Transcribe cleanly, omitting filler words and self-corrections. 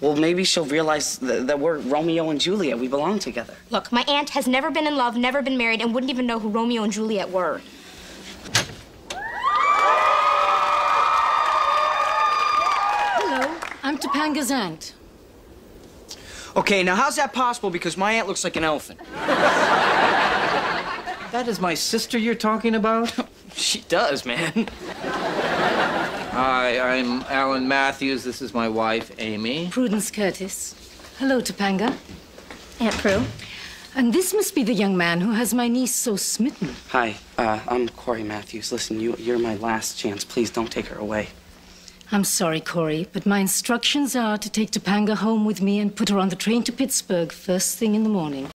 Well, maybe she'll realize that we're Romeo and Juliet. We belong together. Look, my aunt has never been in love, never been married, and wouldn't even know who Romeo and Juliet were. Hello, I'm Topanga's aunt. Okay, now how's that possible? Because my aunt looks like an elephant. That is my sister you're talking about? She does, man. Hi, I'm Alan Matthews. This is my wife, Amy. Prudence Curtis. Hello, Topanga. Aunt Prue. And this must be the young man who has my niece so smitten. Hi, I'm Cory Matthews. Listen, you're my last chance. Please don't take her away. I'm sorry, Cory, but my instructions are to take Topanga home with me and put her on the train to Pittsburgh first thing in the morning.